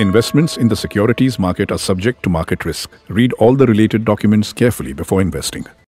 Investments in the securities market are subject to market risk. Read all the related documents carefully before investing.